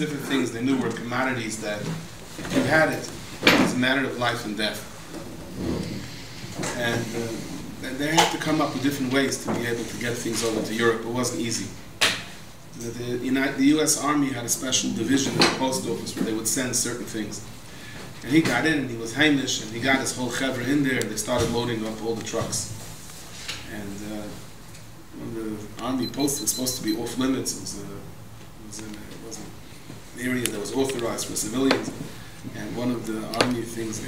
different things they knew were commodities that if you had it, it's a matter of life and death. And they had to come up with different ways to be able to get things over to Europe. It wasn't easy. The U.S. Army had a special division in the post office where they would send certain things. And he got in, and he was Heimish, and he got his whole chavra in there, and they started loading up all the trucks. And when the army post was supposed to be off limits, it was an area that was authorized for civilians. And one of the army things,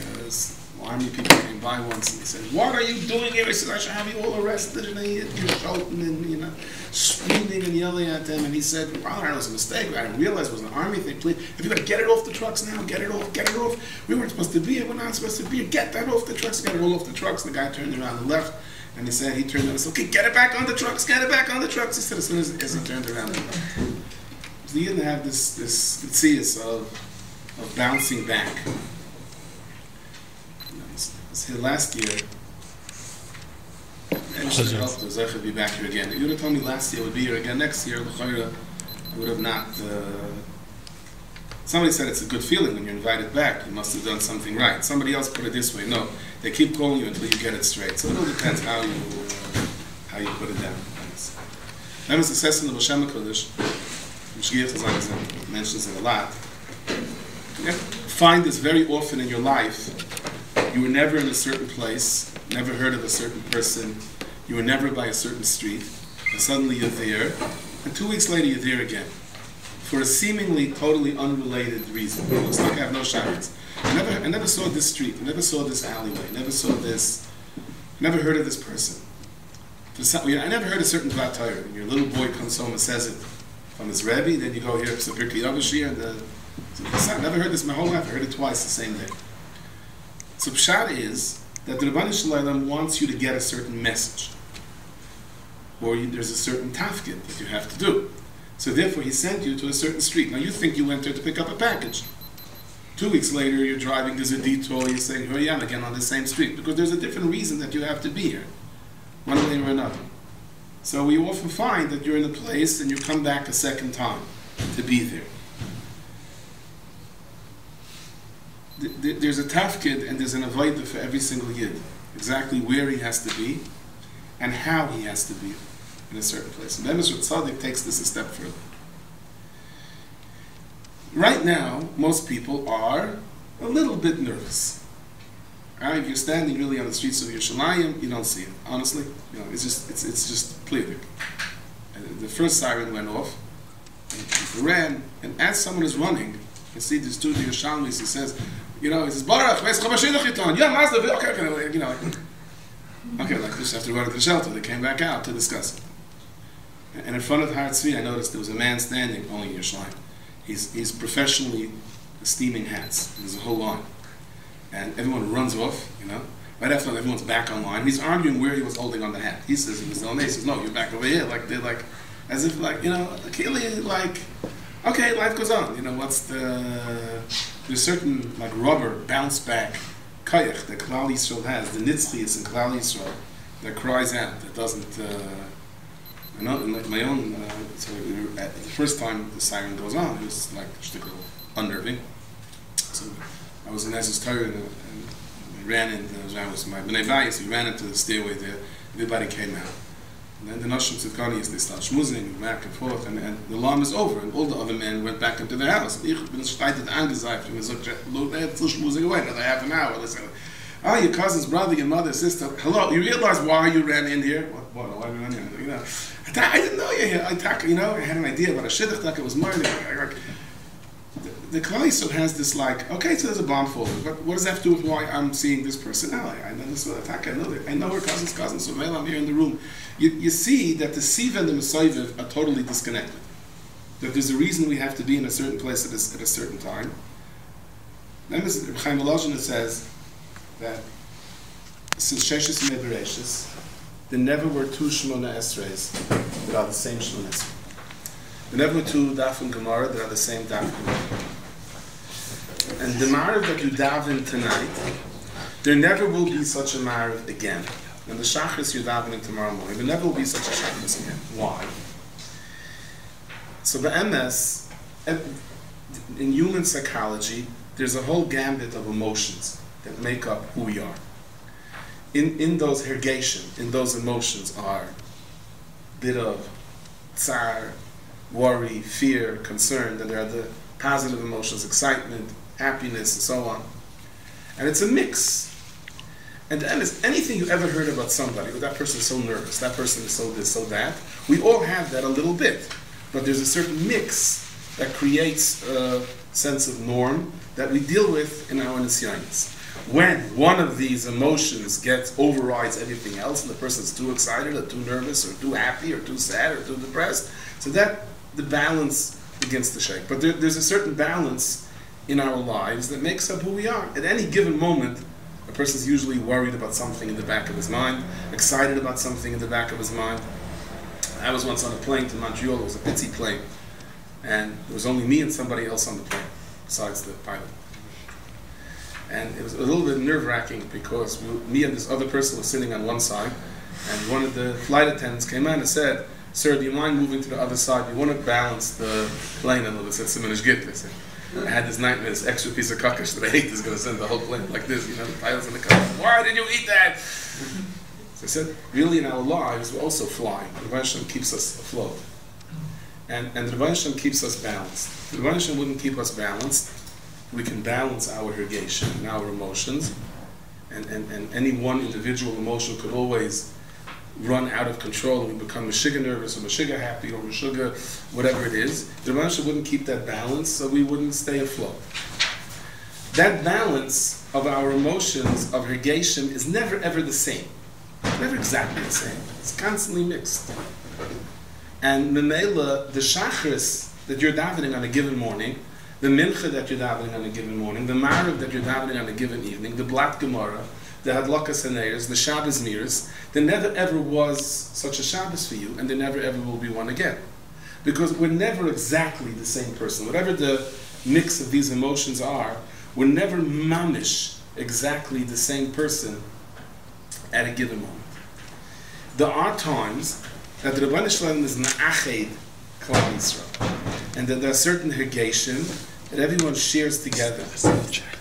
army people came by once and they said, "What are you doing here?" He said, "I should have you all arrested." And they hit you, shouting and screaming and yelling at them. And he said, "Wow, that was a mistake. I didn't realize it was an army thing. Please, if you got to get it off the trucks now, get it off, get it off. We weren't supposed to be here. We're not supposed to be here. Get that off the trucks. Get it all off the trucks." The guy turned around and left. And he said, he turned around and said, "Okay, get it back on the trucks. Get it back on the trucks." He said, as soon as he turned around, so he didn't have this tzias of bouncing back. Last year, and she helped Zechah be back here again. If you would have told me last year I would be here again next year, I would have not. Somebody said it's a good feeling when you're invited back. You must have done something right. Somebody else put it this way. No, they keep calling you until you get it straight. So it all depends how you put it down. That was the session of Shemona Esres. Mashgiach mentions it a lot. You have to find this very often in your life. You were never in a certain place, never heard of a certain person, you were never by a certain street, and suddenly you're there, and 2 weeks later you're there again, for a seemingly totally unrelated reason. It looks like I have no Shachris. I never saw this street, I never saw this alleyway, I never saw this, I never heard of this person. I never heard a certain vart. And your little boy comes home and says it from his Rebbe, then you go here, I never heard this my whole life, I heard it twice the same day. So pshat is that the Rebbeinu Shlomo wants you to get a certain message, or there's a certain tafkid that you have to do. So therefore, he sent you to a certain street. Now you think you went there to pick up a package. 2 weeks later, you're driving, there's a detour, you're saying, "Here I am again on the same street," because there's a different reason that you have to be here, one way or another. So we often find that you're in a place and you come back a second time to be there. There's a tafkid and there's an avayda for every single Yid. Exactly where he has to be and how he has to be in a certain place. And Bemishnas Tzadik takes this a step further. Right now, most people are a little bit nervous. Right? If you're standing really on the streets of Yerushalayim, you don't see it. Honestly, it's just clear. The first siren went off, and people ran, and as someone is running, you see this dude in Yerushalmis, he says, "Barach, where's Chavashidach Yiton? Yeah, Mazda, okay, okay, like this, after running to the shelter, they came back out to discuss it. And in front of Har Tzvi, I noticed there was a man standing, only in Yerushalayim. He's professionally steaming hats. There's a whole line. And everyone runs off, Right after everyone's back on line. He's arguing where he was holding on the hat. He says, "No, you're back over here." Like, they're like, as if, like, clearly, like, okay, life goes on. There's certain rubber bounce back kayach that Klal Yisroel has, the nitzchius in Klal Yisroel that cries out, that doesn't. At the first time the siren goes on, it was like unnerving. So I was in Ezra's Torah and we ran into my bnei bayis. We ran into the stairway there. Everybody came out. And then the Nashim Tzidkanis, they start schmoozing back and forth, and the alarm is over, and all the other men went back into their house. Ich bin streitet angeseift, and they're still schmoozing away, another half an hour. They say, "Oh, your cousin's brother, your mother's sister, hello, you realize why you ran in here?" What? Why did I run in here? I didn't know you're here. I had an idea about a shidduch, it was murder. The Klal Yisroel has this okay, so there's a bomb falling, but what does that have to do with why I'm seeing this person now? I know this attack, I know her cousin's cousin, so well, I'm here in the room. You see that the Siva and the Mesaiviv are totally disconnected. That there's a reason we have to be in a certain place at a certain time. Then Reb Chaim Volozhin says that since Sheshes and Bereishis, there never were two Shemona Esres that are the same Shemona Esres. There never were two daf and Gemara that are the same daf and Gemara. And the Maariv that you daven tonight, there never will be such a Maariv again. And the Shachris you're davening tomorrow morning, there never will be such a Shachris again. Why? So the MS, in human psychology, there's a whole gambit of emotions that make up who we are. In those hergation, in those emotions are a bit of tzar, worry, fear, concern, and there are the positive emotions, excitement, happiness, and so on. And it's a mix. And that is anything you ever heard about somebody, oh, that person is so nervous, that person is so this, so that. We all have that a little bit. But there's a certain mix that creates a sense of norm that we deal with in our nisyanis. When one of these emotions overrides everything else, and the person's too excited or too nervous or too happy or too sad or too depressed, so that the balance begins to shake. But there's a certain balance in our lives that makes up who we are. At any given moment, a person's usually worried about something in the back of his mind, excited about something in the back of his mind. I was once on a plane to Montreal. It was a pitsy plane, and there was only me and somebody else on the plane, besides the pilot. And it was a little bit nerve-wracking because me and this other person were sitting on one side, and one of the flight attendants came in and said, "Sir, do you mind moving to the other side? You want to balance the plane a little bit." I said, "Simonish git." I had this nightmare, this extra piece of kakish that I hate is going to send the whole plane like this, you know, the pilots in the car. Why did you eat that? So I said, really in our lives, we're also flying. The Rebbeinu Shlomo keeps us afloat. And the Rebbeinu Shlomo keeps us balanced. If the Rebbeinu Shlomo wouldn't keep us balanced, we can balance our irrigation and our emotions. And any one individual emotion could always run out of control and we become Mashgiach nervous or Mashgiach happy or Mashgiach whatever it is. The Rebbeinu Shlomo wouldn't keep that balance, so we wouldn't stay afloat. That balance of our emotions, of hergation, is never ever the same. Never exactly the same. It's constantly mixed. And Memela, the Shachris that you're davening on a given morning, the mincha that you're davening on a given morning, the Maariv that you're davening on a given evening, the Blat Gemara, the Hadlakas Haneiros, the Shabbos Miras, there never ever was such a Shabbos for you, and there never ever will be one again. Because we're never exactly the same person. Whatever the mix of these emotions are, we're never mamish exactly the same person at a given moment. There are times that the Rebbeinu Shlomo is ma'ached Klal Yisroel, and that there are certain hergation that everyone shares together,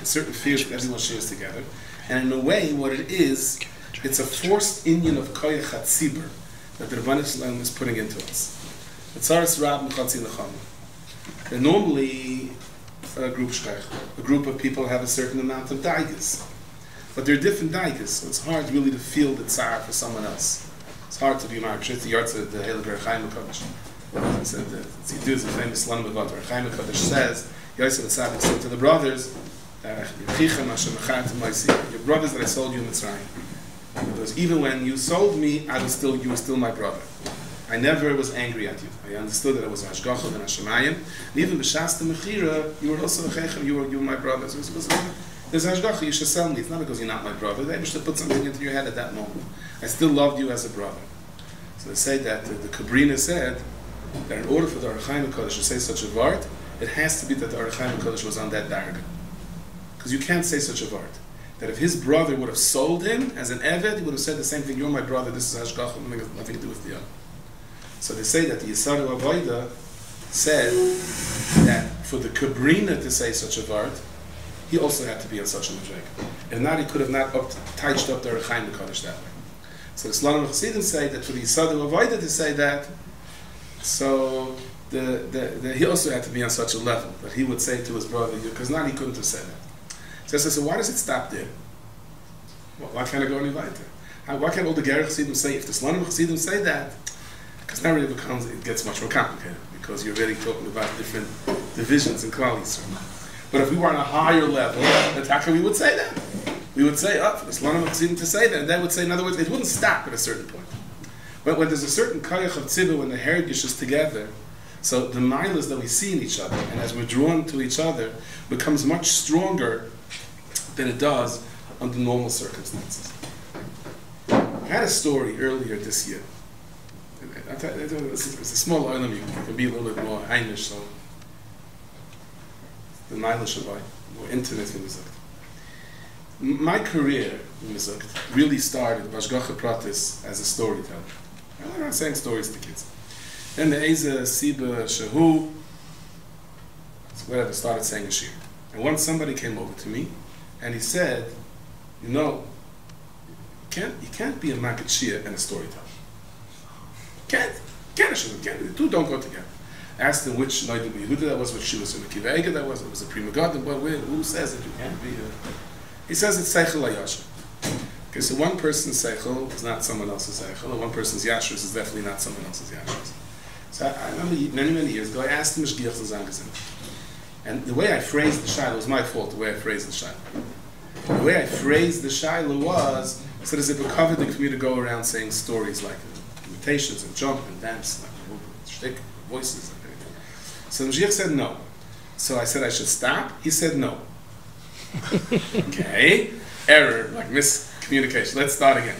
certain fears that everyone shares together. And in a way, what it is, it's a forced union of koyach hatzibur that the Rebbeinu Shlomo is putting into us. And normally, a group of people have a certain amount of daigas, but there are different daigas, so it's hard really to feel the tzar for someone else. It's hard to be Maariv. The yards of the Aruchim Hakadosh. The Yid is a famous Slonim of vart. Aruchim Hakadosh says, Yosef the Tzaddik said to the brothers, "Your brothers that I sold you in Mitzrayim. Because even when you sold me, you were still my brother. I never was angry at you. I understood that I was Hashgachah and Hashemayim. And even b'shas the mechira, you were also Chechem. You were my brother. So there's Hashgachah. You should sell me. It's not because you're not my brother. They should put something into your head at that moment. I still loved you as a brother." So they say that the Kabrina said that in order for the Aruchim Hakadosh to say such a vart, it has to be that the Aruchim Hakadosh was on that darga. Because you can't say such a vart. That if his brother would have sold him as an eved, he would have said the same thing, "You're my brother, this is Hashgachah, nothing to do with the other." So they say that the Yisrael HaVoyda said that for the Kabrina to say such a vart, he also had to be on such a Mashgiach. If not, he could have not touched up the Aruchim Hakadosh that way. So the Slonim Chassidim say that for the Yisrael HaVoyda to say that, so he also had to be on such a level that he would say to his brother, because now he couldn't have said that. So why does it stop there? Why can't I go any weiter? Why can't all the Gerach Chassidim say, if the Slonim Chassidim say that? Because now really it gets much more complicated, because you're really talking about different divisions in Klal Yisroel. But if we were on a higher level, then how come we would say that? We would say, for the Slonim Chassidim to say that, and they would say, in other words, it wouldn't stop at a certain point. But when there's a certain koyach of tzibur, when the hergish is together, so the milas that we see in each other, and as we're drawn to each other, becomes much stronger than it does under normal circumstances. I had a story earlier this year. It's a small island, you can be a little bit more Heimish, so the Naila Shabbat, more intimate in Mizught. My career in Mizught really started Mashgiach Pratis as a storyteller. I went around saying stories to kids. Then the Eza Siba Shahu, whatever, started saying a shir. And once somebody came over to me, and he said, you know, you can't be a makid shir and a storyteller. Can't. The two don't go together. I asked him which Noidu Yehuda that was, which she was in the Kiva Ega that was, it was a prima god, but who says that you can't be a... He says it's Seichel HaYashur. Okay, so one person's Seichel is not someone else's Seichel, and one person's Yashur is definitely not someone else's Yashur. So I remember many years ago, I asked the Mashgiach Zanzangazim. And the way I phrased the shayla was my fault, the way I phrased the shayla. The way I phrased the shayla was, so does it be coveted for me to go around saying stories like imitations and jump and dance, like shtick, voices, like anything. So the Mashgiach said no. So I said I should stop. He said no. Okay, error, like miscommunication. Let's start again.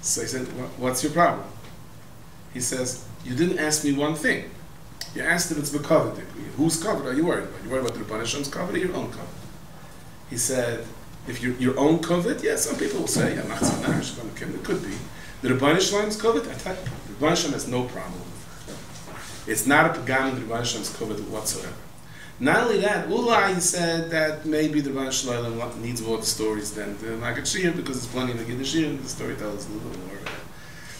So he said, what's your problem? He says, you didn't ask me one thing. You asked if it's the covet. Whose covet are you worried about? You worried about the Rebbeinu Shlomo's covet or your own covet? He said, if your own covet, yeah, some people will say, yeah, it could be. The Rebbeinu Shlomo's covet, I tell you, the Rebbeinu Shlomo has no problem with it. It's not a pagam in the Rebbeinu Shlomo's covet whatsoever. Not only that, Ulai said that maybe the Rebbeinu Shlomo needs more stories than the Maggid Shir because it's plenty in the Giddush Shir and the storytellers a little more.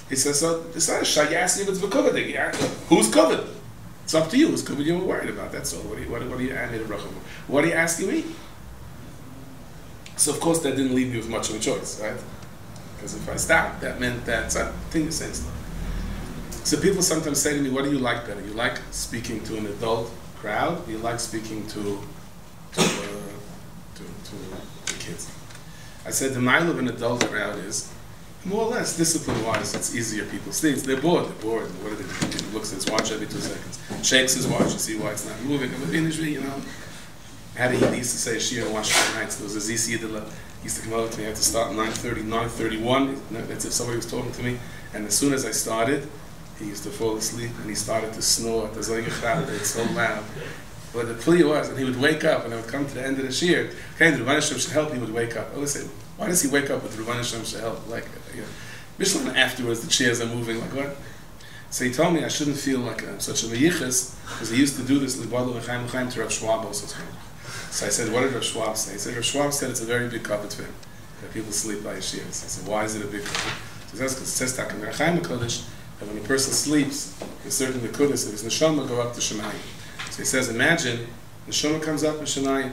He says, so this is a shayasi if it's the covet. Who's covet? It's up to you. It's covered you were worried about. That's all. What are you asking me? So of course that didn't leave me with much of a choice, right? Because if I stopped, that meant that thing is senseless. So people sometimes say to me, what do you like better? You like speaking to an adult crowd? You like speaking to kids? I said the mile of an adult crowd is more or less, discipline-wise, it's easier people see. They're bored. What are they doing? He looks at his watch every 2 seconds, shakes his watch to see why it's not moving. I'm a industry, you know. Had a Yid used to say, she on Washington Nights, there was a ZC that used to come over to me, I had to start at 9:30, 9:31, that's if somebody was talking to me. And as soon as I started, he used to fall asleep, and he started to snore. It's so loud. But the plea was, and he would wake up, and I would come to the end of the shir. Okay, the Rebbeinu Shlomo should help, he would wake up. I would say, why does he wake up with the Rebbeinu Shlomo should help? Like, you know, Mishlam afterwards, the chairs are moving, like what? So he told me I shouldn't feel like I'm such a meyichas, because he used to do this, L'badol L'chaim L'chaim, to Rav Schwab also. So I said, what did Rav Schwab say? He said, Rav Schwab said it's a very big covet for him, that people sleep by his shiras. I said, why is it a big covet? So he says, because it says, Takim L'chaim L'kodesh, that when a person sleeps, a certain L'kodesh, if his neshama go up to Shemayim. So he says, imagine, Neshama comes up in Shemayim,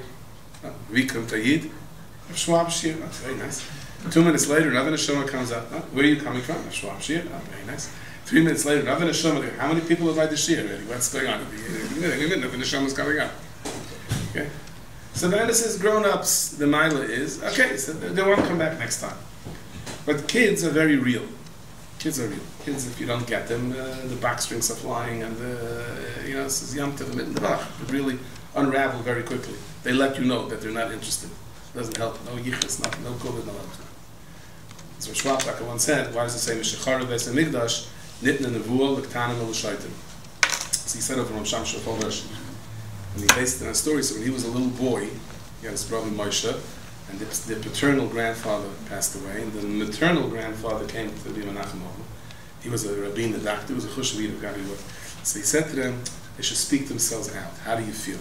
we come to Yid, Shwab Shir, that's very nice. 2 minutes later, another Neshama comes up, where are you coming from? Shwab Shir, that's very nice. 3 minutes later, another Neshama, how many people have had the Shir already? What's going on? Another Neshama's coming up. Okay? So then it says, grown-ups, the Mila is, okay, so they won't come back next time. But kids are very real. Kids are real. Kids, if you don't get them, the box strings are flying and you know, it's yom to the middle of the bach. They really unravel very quickly. They let you know that they're not interested. It doesn't help. No yichus, nothing. No covid, no nothing. So Schwab, like I once said, why does it say, Meshachar Ves Amigdash, Nitna Nevuah, L'Ktanim L'Shaitim? So he said over Ram Sham Shafodash, and he based it on a story. So when he was a little boy, he had his brother Moshe, and the paternal grandfather passed away, and the maternal grandfather came to be Menachem Avinu. He was a rabbin, a doctor, he was a choshavin of God. So he said to them, they should speak themselves out. How do you feel?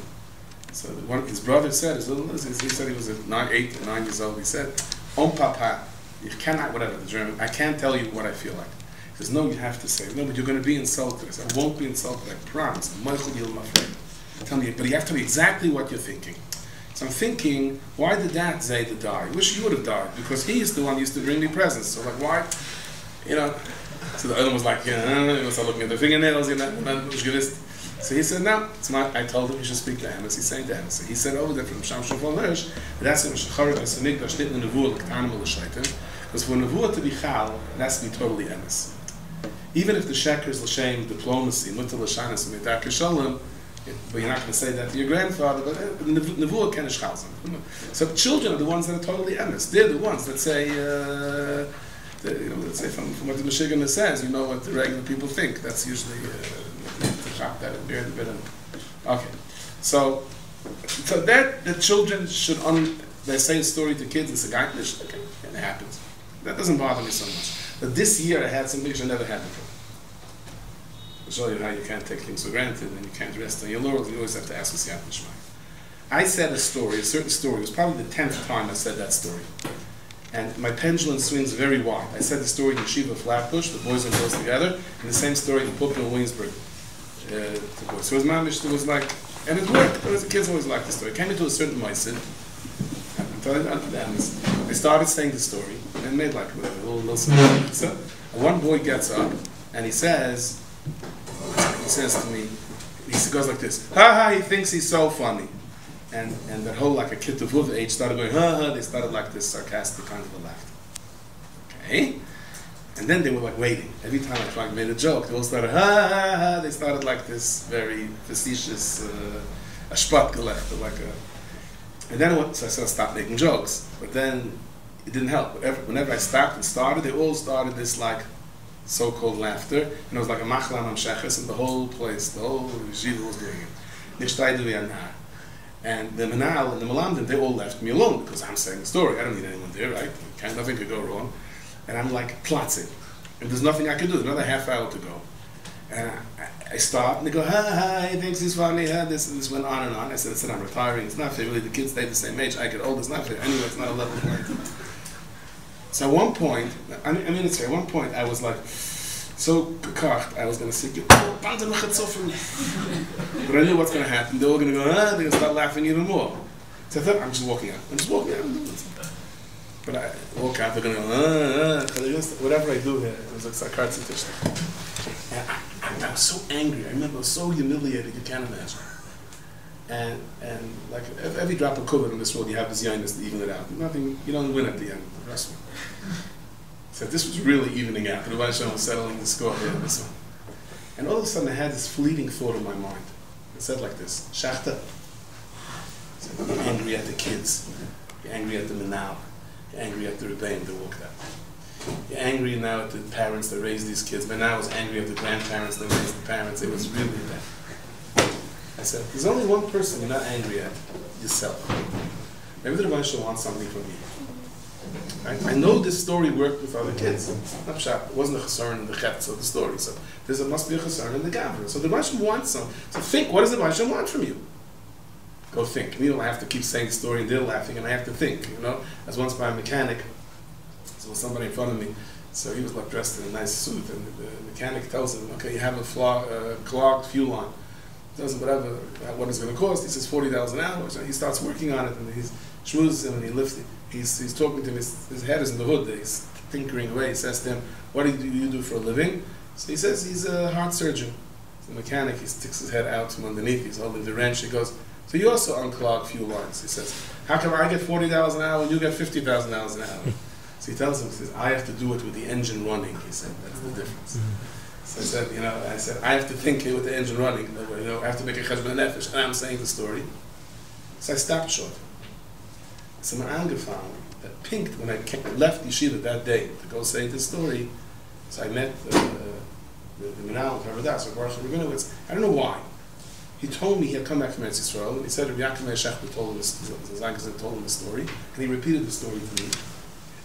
So his brother said, his little he said he was at 8 or 9 years old, he said, Om Papa, you cannot, whatever, the German, I can't tell you what I feel like. He says, no, you have to say, no, but you're going to be insulted. I said, I won't be insulted, I promise. Tell me, but you have to tell me exactly what you're thinking. So I'm thinking, why did that Zayda die? I wish he would have died, because he's the one who used to bring me presents. So like, why? You know. So the other was like, yeah, he was looking at the fingernails, you know. So he said, no, it's not. I told him you should speak to Heimish. He's saying to Heimish. So he said over there from Sham Shofal Hirsch, that's when Shachar Vesenikdash didn't nevuah l'ktanim l'shaitim, because for nevuah to be chal, it has to be totally Heimish. Even if the shekers l'shem diplomacy, mutal l'shanis u'medak yishalem. But you're not going to say that to your grandfather, but nevuah ken ishchalzim. So children are the ones that are totally emes. They're the ones that say, let's say from what the Mashgiach says, you know what the regular people think. That's usually the chap that we're in the middle. Okay, so that the children should they say a story to kids. It's a Kaddish. Okay, and it happens. That doesn't bother me so much. But this year I had something which I never had before. to show you how you can't take things for granted and you can't rest on your laurels. You always have to ask for Siyat Nishmai. I said a story, a certain story. It was probably the 10th time I said that story. And my pendulum swings very wide. I said the story in Yeshiva Flatbush, the boys and girls together, and the same story in Poplar Williamsburg. The boys. So it was mamish, it was like, and it worked. The kids always liked the story. I came into a certain mindset. I started saying the story and made like a little something. So one boy gets up and he says to me, he goes like this, ha ha, he thinks he's so funny. And the whole, like a kid of the age, started going, ha ha, they started like this sarcastic kind of a laughter. Okay? And then they were like waiting. Every time I tried to make a joke, they all started, ha ha ha, they started like this very facetious, ashpat, like a. And then so I sort of stopped making jokes, but then it didn't help. Whenever I stopped and started, they all started this like so-called laughter, and it was like a machlan on Shachris, and the whole place, the whole Yeshiva was doing it. And the Manal and the Malamdim, they all left me alone because I'm saying the story. I don't need anyone there, right? Nothing could go wrong. And I'm like, platzing. And there's nothing I can do. There's another half hour to go. And I stop, and they go, ha ha, he thinks he's funny, ha, this, and this went on and on. I said, I'm retiring. It's not fair. Really, the kids stay the same age. I get old. It's not fair. Anyway, it's not a level point. So at one point, at one point, I was like, so kakacht, I was going to say, but I knew what's going to happen. They're all going to go, ah, they're going to start laughing even more. So I thought, I'm just walking out. But I walk out, they're going to go, ah, whatever I do here, it was like sarcastic tishna. And I was so angry. I remember I was so humiliated, you can't imagine. And like every drop of covet in this world, you have this youngness to even it out. Nothing, you don't win at the end, trust me. So this was really evening out. The Rebbeinu was settling the score here on this one. And all of a sudden I had this fleeting thought in my mind. It said like this, Shachta. So you're angry at the kids. You're angry at the Menal. You're angry at the Rebbeinu that walked out. You're angry now at the parents that raised these kids. Menal was angry at the grandparents that raised the parents. It was really bad. I said, there's only one person you're not angry at, yourself. Maybe the Rebbeinu wants something from you. I know this story worked with other kids. It wasn't a chasarn in the chetz of the story, so there must be a chasarn in the gavra. So the Rishon wants some. So think, what does the Rishon want from you? Go think. And you don't have to keep saying the story and they're laughing, and I have to think. You know, as once by a mechanic, so somebody in front of me, so he was like dressed in a nice suit, and the mechanic tells him, okay, you have a clogged fuel line. He tells him whatever, what it's going to cost. He says $40 an hour. So he starts working on it, and he's schmoozing, and he lifts it. He's talking to him, his head is in the hood, he's tinkering away. He says to him, what do you do for a living? So he says he's a heart surgeon. He's a mechanic, he sticks his head out from underneath, he's holding the wrench, he goes, so you also unclog fuel lines. He says, how come I get $40 an hour and you get $50,000 an hour? So he tells him, he says, I have to do it with the engine running, he said, that's the difference. So I said, you know, I have to think here with the engine running, you know, I have to make a cheshbon nefesh, and I'm saying the story. So I stopped short. So my anger found that pinked when I left Yeshiva that day to go say this story. So I met the Menal, I don't know why. He told me he had come back from Eretz Yisrael, and he said Rabbi Yaakov Shachta told him the story, and he repeated the story to me.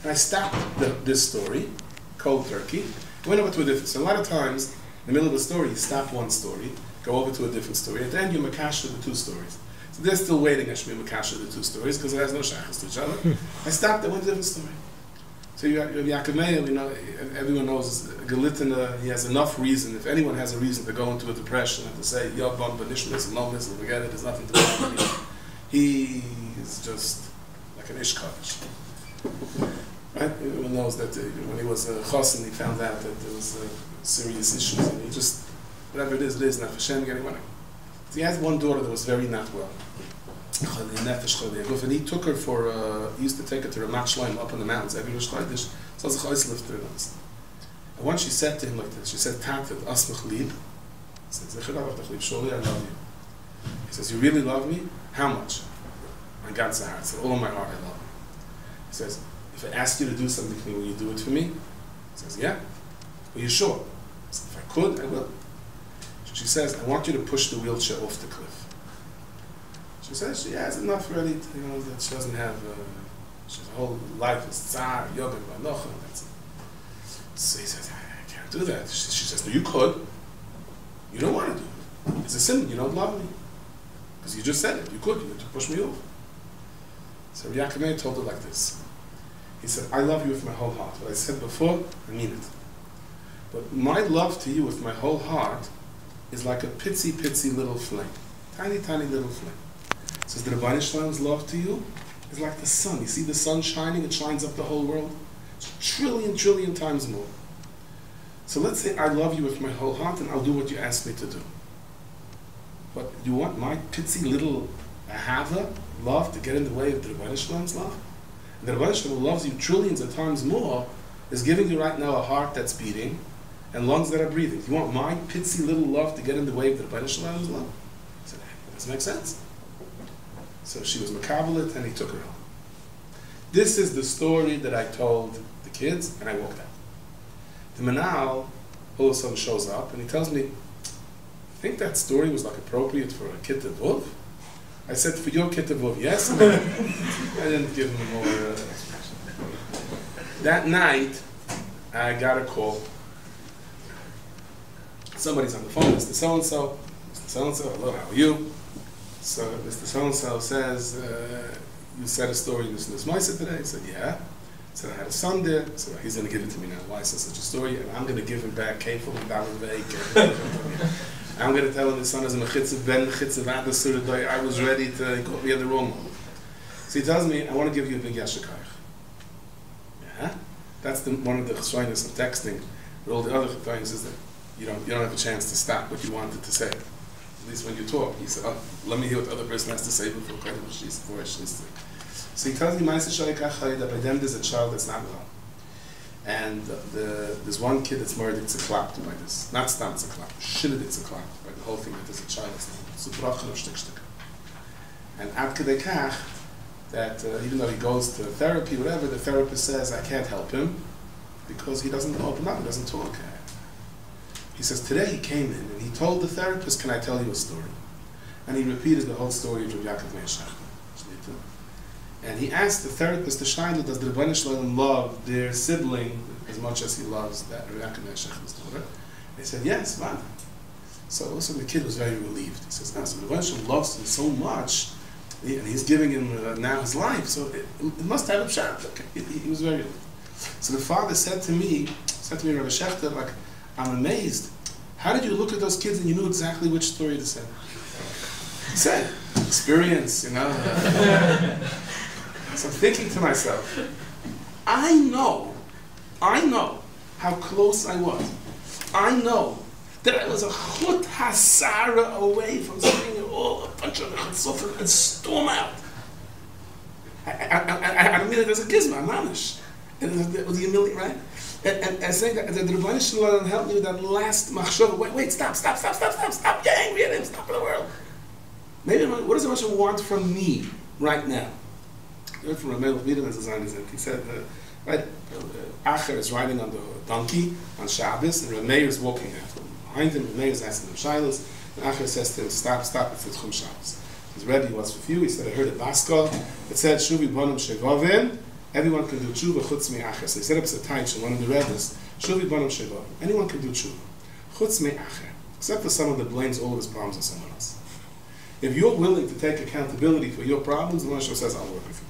And I stopped this story, cold turkey, went over to a different. So a lot of times, in the middle of a story, you stop one story, go over to a different story, at the end you makash to the two stories. So they're still waiting at Shemona Esres, the two stories, because there's no shachas to each other. I stopped at one different story. So you have Yaakov, you know, everyone knows Galitina, he has enough reason. If anyone has a reason to go into a depression and to say, yo, bum, banishmas, no missile, forget it, there's nothing to do with he is just like an ishkavish. Right? Everyone knows that when he was a chassan, he found out that there was serious issues, and he just, whatever it is, not for shame, getting money. He has one daughter that was very not well. And he took her for, he used to take her to Ramat Shloim up in the mountains, every Rosh Chodesh. So Zacharias lived through this. And once she said to him like this, she said, Tatat, asmach lib. He says, surely I love you. He says, you really love me? How much? My God's heart. He said, all of my heart I love you. He says, if I ask you to do something for me, will you do it for me? He says, yeah. Are you sure? He says, if I could, I will. She says, I want you to push the wheelchair off the cliff. She says, she has enough really, you know, that she doesn't have, she has a whole life is tzar, yoga, banocha, that's it. So he says, I can't do that. She says, no, you could. You don't want to do it. It's a sin. You don't love me. Because you just said it. You could. You had to push me off. So Rabbi Yaakov told it like this. He said, I love you with my whole heart. What I said before, I mean it. But my love to you with my whole heart is like a pitsy little flame. Tiny little flame. So the Rebbeinu Shlomo's love to you is like the sun. You see the sun shining, it shines up the whole world. It's trillion times more. So let's say I love you with my whole heart and I'll do what you ask me to do. But you want my pitsy little ahava, love, to get in the way of the Rebbeinu Shlomo's love? And the Rebbeinu Shlomo loves you trillions of times more, is giving you right now a heart that's beating and lungs that are breathing. You want my pitsy little love to get in the way of the Rebbeinu Shlomo's love? I said, does that make sense? So she was makabalit and he took her home. This is the story that I told the kids and I walked out. The manal all of a sudden shows up and he tells me, I think that story was like appropriate for a kitavov. I said, for your kitavov, yes? I didn't give him more expression. That night, I got a call. Somebody's on the phone, Mr. So-and-so. Mr. So-and-so, hello, how are you? So Mr. So-and-so says, you said a story in this Maisa today? I said, yeah. So I had a son there. So he's going to give it to me now. Why is such a story? And I'm going to give him back. I'm going to tell him his son is a mechitzav ben mechitzav ad asuradoy. I was ready to, he caught me at the wrong moment. So he tells me, I want to give you a big Yashur. Yeah? That's one of the chesroinus of texting. But all the other things is that you don't have a chance to stop what you wanted to say. At least when you talk, you say, oh, let me hear what the other person has to say before she's sick. So he tells me, that by them there's a child that's not well. And there's one kid that's married, it's a clapped by this. Not stam, it's a clapped. Shitted, it's a clapped by the whole thing that there's a child that's not well. And at kedekach, that even though he goes to therapy, whatever, the therapist says, I can't help him because he doesn't open up, he doesn't talk. He says, today he came in and he told the therapist, can I tell you a story? And he repeated the whole story of Rabbi Yaakov Meir. And he asked the therapist to shayla, does the Rebbeinu Shlomo love their sibling as much as he loves that Rabbi Yaakov Meir's daughter? They said, yes, man. So also the kid was very relieved. He says, no, so the Rebbeinu Shlomo loves him so much, and he's giving him now his life, so it must have a shot. Okay. He was very relieved. So the father said to me, Rabbi Shechter, like, I'm amazed. How did you look at those kids and you knew exactly which story to say? He said, experience, So I'm thinking to myself, I know how close I was. I know that I was a chut hasara away from saying all a bunch of chutzofim and storm out. I don't mean it as a gizma, manish. Right? And saying that the Rebbeinu Shlomo helped me with that last machshava. Wait, stop, get angry at him, stop the world. Maybe, what does the Rebbeinu want from me right now? I heard from Ramel Wiedemann's design, he said, Acher is riding on the donkey on Shabbos, and Ramey is walking after him. Behind him, Ramey is asking him shaylos, and Acher says to him, stop, it's Chum Shabbos. His Rebbe was for few, he said, I heard a baskol, it said, Shuvi Bonum Shevovim, everyone can do tshuva chutz me'acher. So he set up a taich in one of the Rebbe's. Shuvi Bonum Shevovim. Anyone can do tshuva. Chutz me'acher. Except for someone that blames all his problems on someone else. If you're willing to take accountability for your problems, the Mashgiach says, I'll work with you.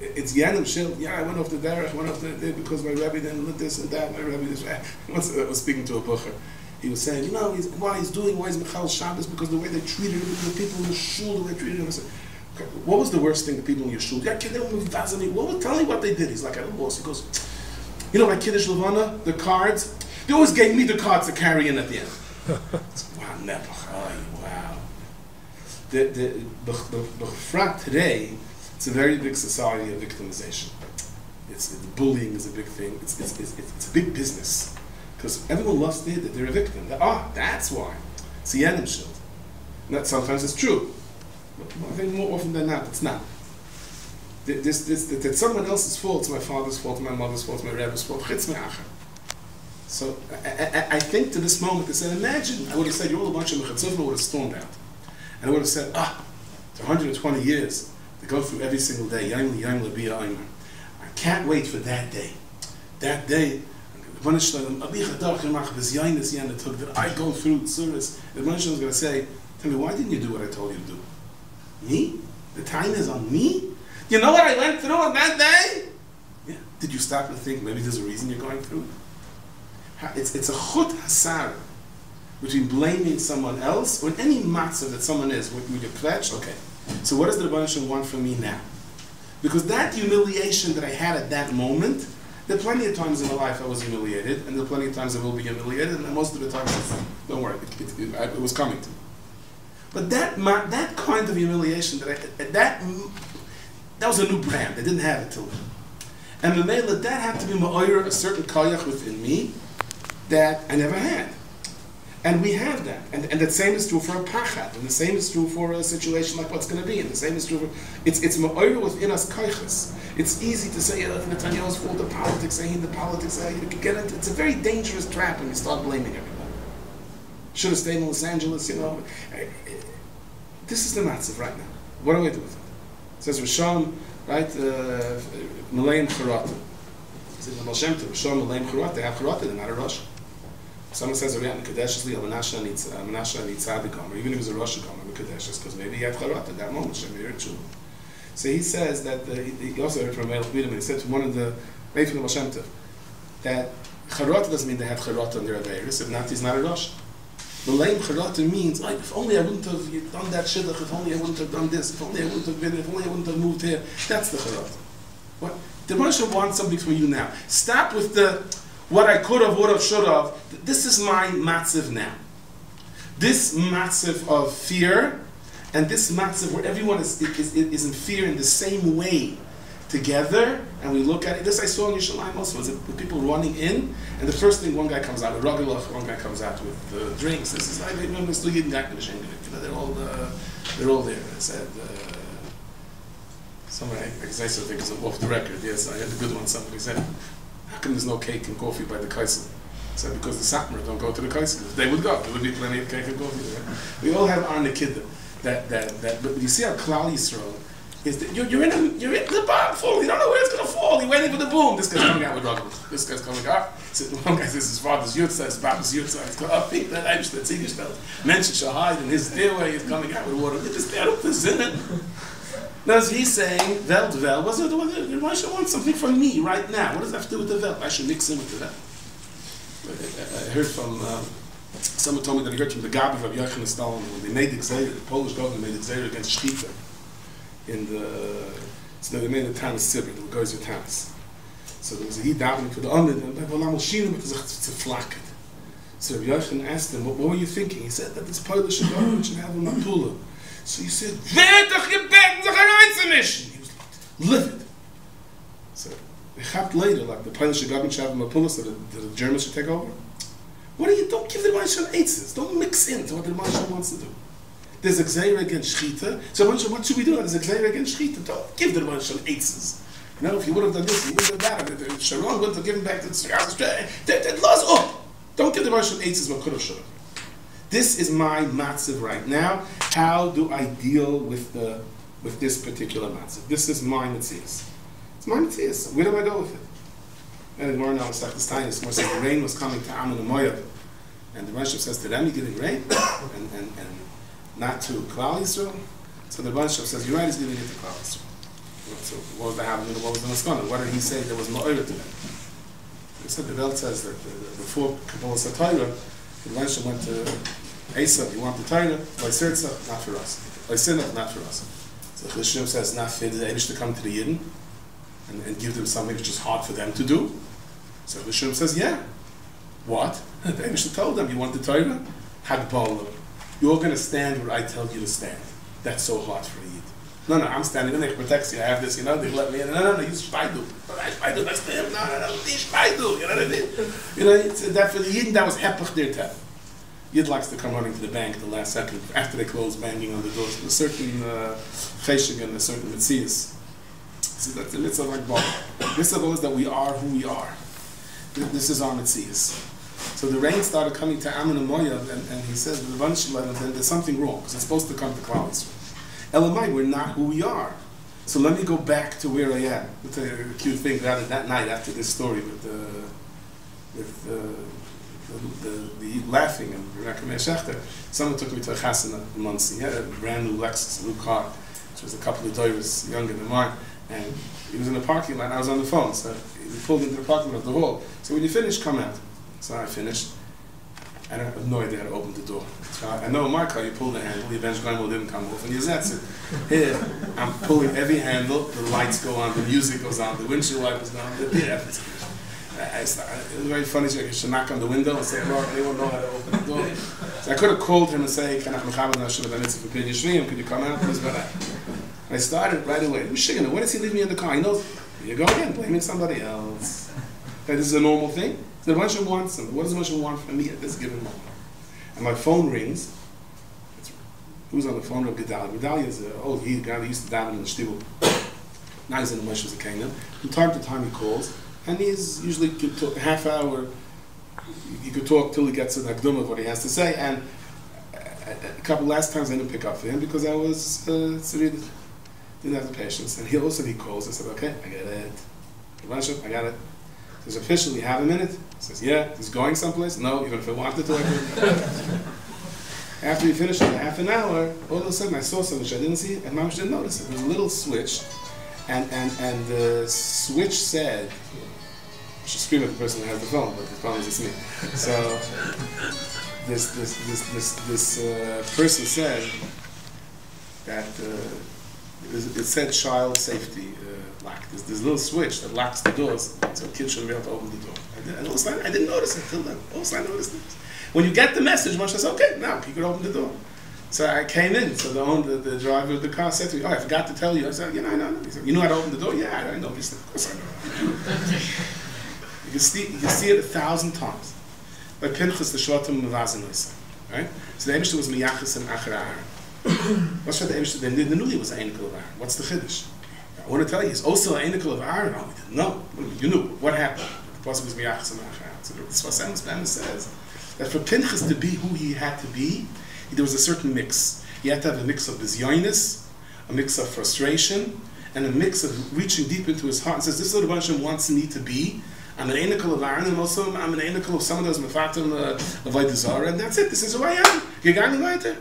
It's Yanim Shil. Yeah, I went off the derech, went off there because my Rebbe didn't let this and that. My Rebbe this. Once I was speaking to a bucher. He was saying, why is Michal Shabbos? Because the way they treated him, the people in the shul, they treated him. Okay, what was the worst thing the people in your shul? Yeah, kid, they were fascinating. Well, tell me what they did. He's like, I lost. He goes, my Kiddush Levana, the cards, they always gave me the cards to carry in at the end. Wow, Nebuchadnezzar, wow. The today, it's a very big society of victimization. Bullying is a big thing. It's a big business. Because everyone loves to hear that they're a victim. That's why. It's the Yanim Shil. That sometimes it's true. I think more often than not, it's not. That's someone else's fault. It's my father's fault, my mother's fault, my Rebbe's fault. Chitz me'acher. So I think to this moment, they said, imagine, I would have said, you're all a bunch of mechatzovim, I would have stormed out. And I would have said, it's 120 years. They go through every single day. I can't wait for that day. That day, that I go through the service, the Rebbeinu Shlomo is going to say, tell me, why didn't you do what I told you to do? Me? The time is on me? You know what I went through on that day? Yeah. Did you stop and think, maybe there's a reason you're going through? It's a chut hasar between blaming someone else or any matzah that someone is. What you pledged? Okay. So what does the Rebbeinu Shlomo want from me now? Because that humiliation that I had at that moment, there are plenty of times in my life I was humiliated, and there are plenty of times I will be humiliated, and most of the times, don't worry, it was coming to me. But that kind of humiliation, that was a new brand. I didn't have it till then. And that had to be a certain koyach within me that I never had. And we have that. And that same is true for a pachat. And the same is true for a situation like what's going to be. And the same is true for... It's ma'oira within us koiches. It's easy to say, oh, Netanyahu's full of politics, I hate the politics, you can get it. It's a very dangerous trap when you start blaming everyone. Should have stayed in Los Angeles, you know. This is the matzav right now. What do I do with it? It says Rishon, right? Meleim Charata. It says Rishon, Meleim Charata. They have Charata, they're not a Rosh. Someone says, Ariyan, Kadesh is Li, Amanasha Nitzad the Gomer, even if he's a Rosh Gomer, Kadesh is, because maybe he had Charot at that moment, Shemir Tshuva. So he says that, he also heard from Melech Midim, and he said to one of the, right from the Moshem Tov, that Charot doesn't mean they had Charot on their Averis, if not, he's not a Rosh. The lame Charot means, like, if only I wouldn't have done that shidduch, if only I wouldn't have done this, if only I wouldn't have been, if only I wouldn't have moved here. That's the Charot. What? The Moshem wants something from you now. Stop with the... what I could have, would have, should have. This is my matziv now. This matziv of fear, and this matziv where everyone is in fear in the same way together, and we look at it. This I saw in Yerushalayim also, was the people running in, and the first thing, one guy comes out with ragalach, one guy comes out with drinks. This is like, remember, still Yid and Kaddish, they're all there. I said, somebody, I still think it's off the record, yes, I had a good one, somebody said, how come there's no cake and coffee by the kaisel? I said, because the Satmar don't go to the kaisel. If they would go, there would be plenty of cake and coffee there. We all have our nekiddah. But you see how Klal Yisroel is that you're in the bomb full. You don't know where it's going to fall. You're waiting for the boom. This guy's coming out with rugby. This guy's coming out. So one guy says, his father's Yud says, his father's Yud says, that's English tells. Mention Shahid and his stairway is coming out with water. I don't in it. Now, as he's saying, Veld, Veld, why should I want something from me right now? What does that have to do with the Veld? I should mix in with the Veld. I heard from, someone told me that I heard from the Gabi of Yochanan Stalin, when they made the Xavier, the Polish government made the Xavier against Shchita. So they made the town of Sibir, the Goyzer towns. So there was a Yid davening for the Amid, and it's a flacket. So Yochanan asked him, what were you thinking? He said that this Polish government should have a Mapula. So he said, he was livid. So they hopped later, like the Polish government should have Mapula, so the Germans should take over. What do you, don't give the Rebbeinu Shlomo eitzes. Don't mix into what the Rebbeinu Shlomo wants to do. There's a gzeira against Shechita. So what should we do? There's a gzeira against Shechita. Don't give the Rebbeinu Shlomo eitzes. Now, if you would have done this, you would have done that. Sharon wouldn't have given back to the... That laws up. Don't give the Rebbeinu Shlomo eitzes, but could have shown. This is my matziv right now. How do I deal with this particular matziv? This is my matzias. It's my matzias. Where do I go with it? And the Gemara now is like this time. It's more so the rain was coming to Ammon and Moab, and the Rebbeinu Shlomo says to them, "You're giving rain, and not to Klal Yisroel." So the Rebbeinu Shlomo says, "You're right, he's giving it to Klal Yisroel." So what was the happening? What was the maskana? What did he say? There was no oil to them. So the Velt says that before Kabbalah Satayra, the Rebbeinu Shlomo went to Esau, you want the Torah, Lyserza, not for us. Lysinach, not for us. So Chashim says, not fit the Heimish to come to the Yidden and give them something which is hard for them to do. So Chashim says, yeah. What? The Heimish told them, you want the Torah? Hagbala. You're going to stand where I tell you to stand. That's so hard for a Yid. No, no, I'm standing in there, protects you, I have this, you know, they let me in. No, no, no, you shpaidu. I shpaidu, that's to him. No, no, no, you shpaidu. You know what I mean? You know, it's, that for the Yidden, that was hepach their tab. Yid likes to come running to the bank the last second, after they close, banging on the doors. There's a certain cheshig and a certain mitzias. So that's the mitzvah like Baal. Mitzvah is that we are who we are. This is our mitzias. So the rain started coming to Ammon and Moab, and he says, there's something wrong, because it's supposed to come to Klal Yisroel. Elamai, we're not who we are. So let me go back to where I am. I'll tell you a cute thing. That night after this story with with the laughing and Menachem Shechter, someone took me to a chasana in Muncie. He had a brand new Lexus, a new car, which was a couple of doyers younger than mine. And he was in the parking lot, and I was on the phone. So he pulled into the parking lot of the hall. So when you finish, come out. So I finished. I have no idea how to open the door. So I know in my car, you pull the handle, the Avenged Grandma didn't come off, and that's it. Here, I'm pulling every handle, the lights go on, the music goes on, the windshield light goes on, it was very funny, so I should knock on the window and say, no, they won't know how to open the door. So I could have called him and say, could you come out, please? But I started right away. Why does he leave me in the car? He knows, here you go again, blaming somebody else. That this is a normal thing. The Russian wants them. What does the Russian want from me at this given moment? And my phone rings. Who's on the phone with Gedalia? Gedalia is an old guy that used to daven in the shtibul. Now he's in the Mashgiach kingdom. From time to time he calls, and he's usually could talk a half hour. He could talk till he gets to the Akdum of what he has to say. And a couple last times I didn't pick up for him because I was didn't have the patience. And he calls. I said, okay, I get it. Russian, I got it. He says, officially, have a minute? He says, yeah. He's going someplace? No, even if I wanted to. After we finished in half an hour, all of a sudden I saw something which I didn't see, and Mom didn't notice it. There was a little switch, and the switch said, I should scream at the person who has the phone, but the problem is it's me. So this person said that it said child safety. There's a little switch that locks the doors, so kids shouldn't be able to open the door. I didn't notice it until then. Also, I noticed it. When you get the message, Moshe says, okay, now you can open the door. So I came in. So the driver of the car said to me, oh, I forgot to tell you. I said, I know. He said, you know how to open the door? Yeah, I know. He said, of course I know. You can see it 1,000 times. By Pinchas, the Shvatim Mavazin, right? So the Heimish was Miyachis and Achra Aaron. What's the Heimish? They knew he was an Einikal of Aaron. What's the Chiddush? I want to tell you, it's also an Einikal of Aaron. No, you knew. What happened? The Pasuk is Miyachas and Achra. So the Sfasan's Banner says that for Pinchas to be who he had to be, there was a certain mix. He had to have a mix of bizyonis, a mix of frustration, and a mix of reaching deep into his heart. And says, this is what the Hashem wants me to be. I'm an Einikal of Aaron, and also I'm an Einikal of some of those Mefatim of avayda tzar, and that's it. This is who I am. Gegani weiter.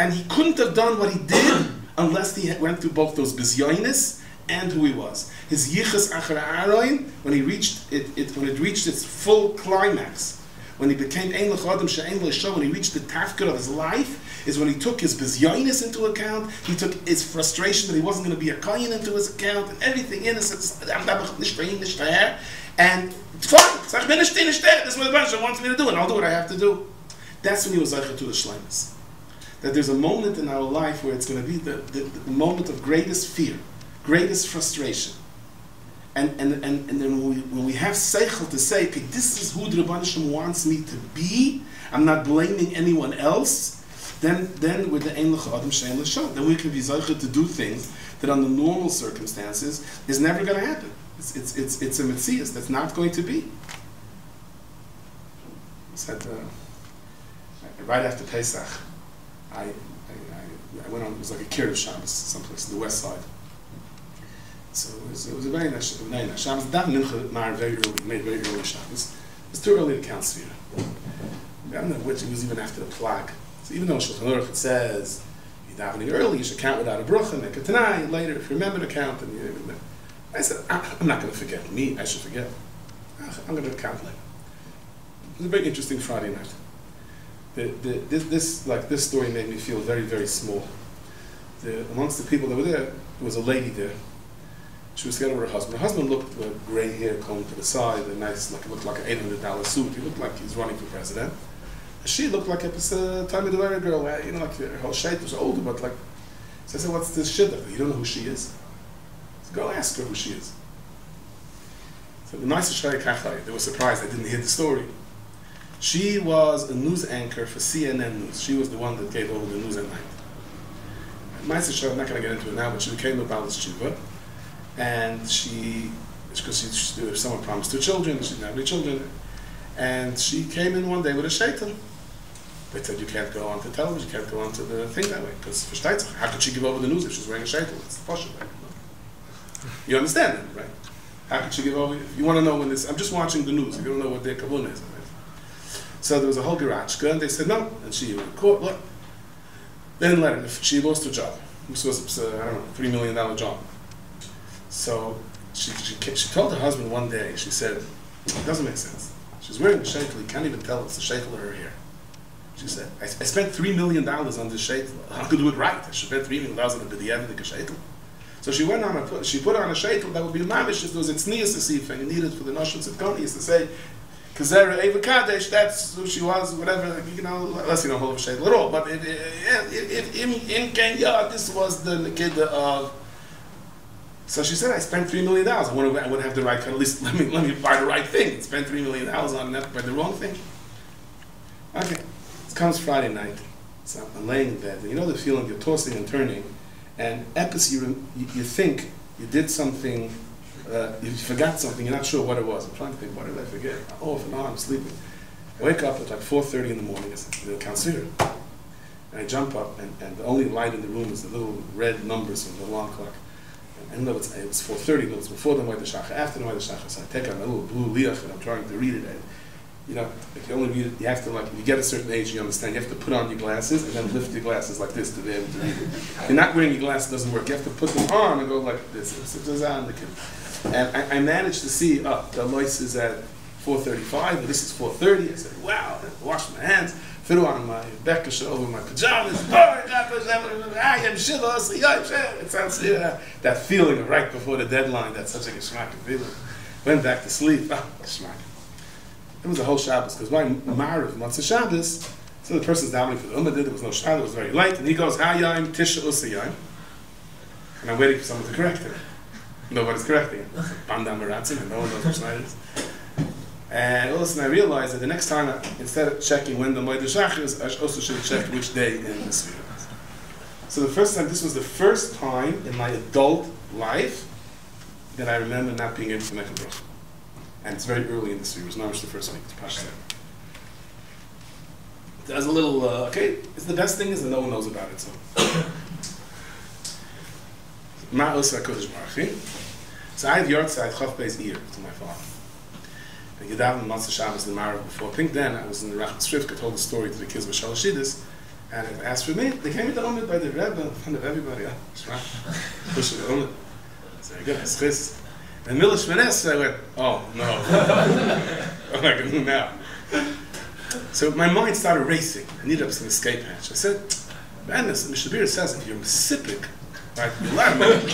And he couldn't have done what he did unless he went through both those bizyonis and who he was. His yichus achra aroin, when it reached its full climax, when he became ein l'chodem she'ein l'sho, when he reached the tafkid of his life, is when he took his bizyonis into account. He took his frustration that he wasn't going to be a kohen into his account, and everything innocent. And fine, this is what the Baruch wants me to do, and I'll do what I have to do. That's when he was zaycha to the shleimus. That there's a moment in our life where it's going to be the moment of greatest fear, greatest frustration. And then when we have seichel to say, okay, this is who the Rebbeinu Shlomo wants me to be, I'm not blaming anyone else, then with the ein l'chadam she'ein l'sho, then we can be zeichel to do things that under normal circumstances is never going to happen. It's a metzias that's not going to be. Said, right after Pesach, I went on, it was like a Kiruv Shabbos, someplace in the west side. So it was a very nice Shabbos. That mincha Maariv very early, made very early Shabbos. It was too early to count Sefira. I don't know which, it was even after the plague. So even though Shulchan Aruch it says, you're davening early, you should count without a bracha, make a tanai, later if you remember to count. And you, I said, I'm not going to forget. I should forget. I'm going to count later. It was a very interesting Friday night. This story made me feel very, very small. Amongst the people that were there was a lady there. She was together with her husband. Her husband looked with gray hair combed to the side, and nice, like it looked like an $800 suit. He looked like he was running for president. And she looked like a Talmid Torah girl, like her whole shade was older, but like. So I said, "What's this shit? You don't know who she is? So go ask her who she is." So the nice Shachris, they were surprised they didn't hear the story. She was a news anchor for CNN News. She was the one that gave over the news at night. My sister, I'm not going to get into it now, but she became a Baalas Tshuva. And because someone promised her children, she didn't have any children. And she came in one day with a shaitan. They said, you can't go on to television, you can't go on to the thing that way. Because for Shteitzach, how could she give over the news if she's wearing a shaitan? It's the posh way. You understand that, right? How could you give over? If you want to know when this, I'm just watching the news. If you don't know what their Kabrina is. So there was a whole garachka, and they said no. And she went to court, look. They didn't let her. She lost her job. This was, I don't know, $3 million job. So she told her husband one day, she said, it doesn't make sense. She's wearing a shayla, you can't even tell it's a shayla or her hair. She said, I spent $3 million on this shayla. I could do it right. I spent $3 million on a b'diavad like a shayla. So she went on and put on a shayla that would be mamish if there was its nias to see if you needed for the notions of Konis to say, Kazera Eva Kaddish, that's who she was, whatever, you know, unless you don't hold a shayla at all. But in Kenya, this was the Nikita of. So she said, I spent $3 million. I would have the right, at least let me buy the right thing. Spend $3 million on that, buy the wrong thing. Okay, it comes Friday night. So I'm laying in bed. You know the feeling, you're tossing and turning. And epic, you think you did something, you forgot something, you're not sure what it was. I'm trying to think, what did I forget? Off and on, I'm sleeping. I wake up at like 4:30 in the morning. I said, they'll consider it. And I jump up, and the only light in the room is the little red numbers from the alarm clock. And though it's 4:30, though it's before the Moed Shachar, after the Moed Shachar, so I take out my little blue liach and I'm trying to read it. And, you know, if you only read it, you have to, like, if you get a certain age, you understand, you have to put on your glasses and then lift your glasses like this to be able to read it. If you're not wearing your glasses, it doesn't work. You have to put them on and go like this. And I managed to see, the lois is at 4:35, this is 4:30. I said, wow, I wash my hands, fiddle on my bekkasha over my pajamas. I am It sounds, that feeling of right before the deadline, that's such a geschmack feeling. Went back to sleep. It was a whole Shabbos, because my Maariv, Matzah Shabbos, so the person's davening for the Ummah, there was no Shabbos, it was very late, and he goes, Hayayim, Tisha Usayayim. And I'm waiting for someone to correct him. Nobody's correcting him. Banda Maratzim, and no one knows what Shneider is. And all of a sudden I realized that the next time, instead of checking when the Moed HaShachar is, I also should have checked which day in the sphere. So the first time, this was the first time in my adult life that I remember not being able to make a bracha. And it's very early in the sphere, it was not just the first week, it's Pashtun. There's a little, it's the best thing is that no one knows about it, so. Ma'os HaKodesh Baruch Hu. So I have Yortzeit Chofbei's ear to my father. And Yedav and Matzah Shabbos the Maariv before. I think then I was in the Rachman Shrivka, told the story to the kids with Shalashidus, and if they asked for me, they came to the Omid by the Rebbe in front of everybody. Push the Omid. So I go, Hashgachah. And Mila Shmenes, I went, oh no. I'm not going to do now. So my mind started racing. I needed up some escape hatch. I said, madness, Mishabir says if you're Missipik, right, you're allowed money.